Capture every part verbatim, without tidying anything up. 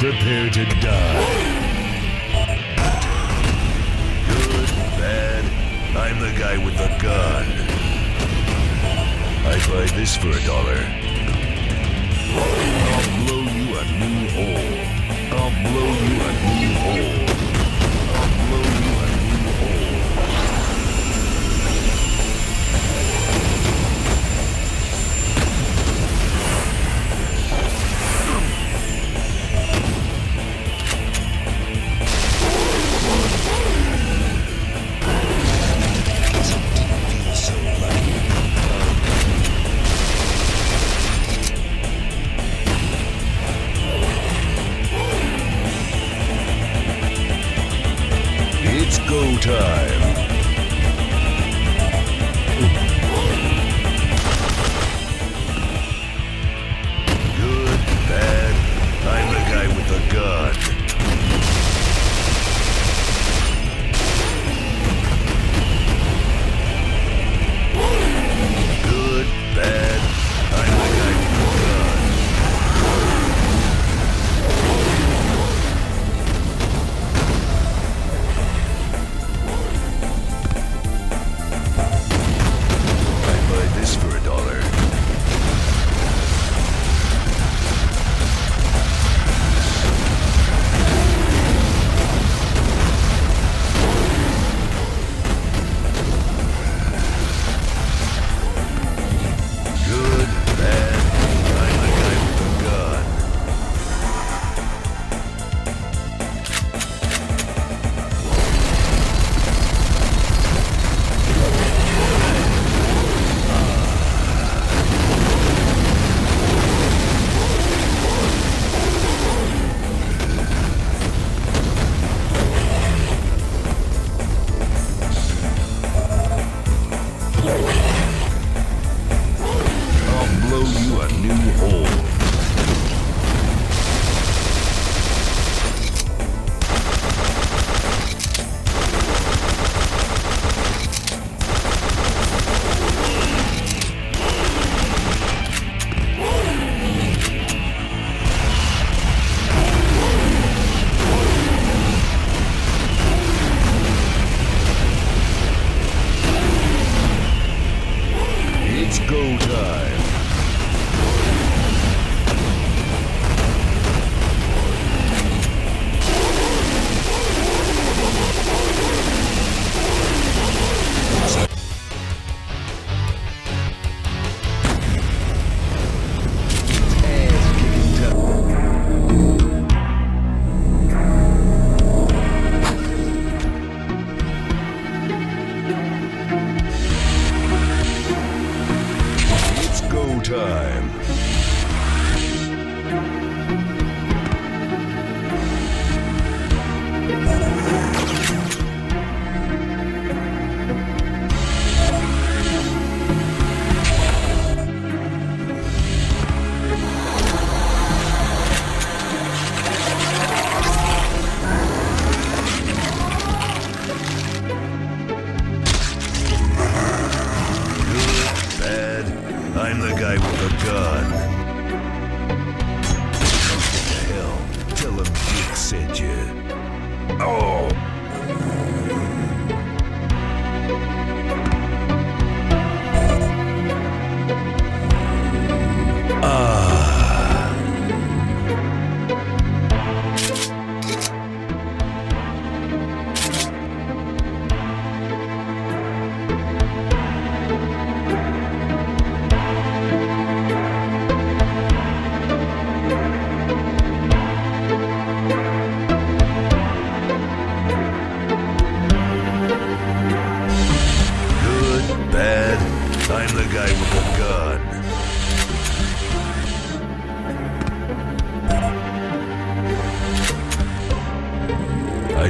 Prepare to die. Good, bad, I'm the guy with the gun. I'd buy this for a dollar. I'll blow you a new hole. I'll blow you a new hole. I'll blow you a new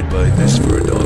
Buy this for a dollar.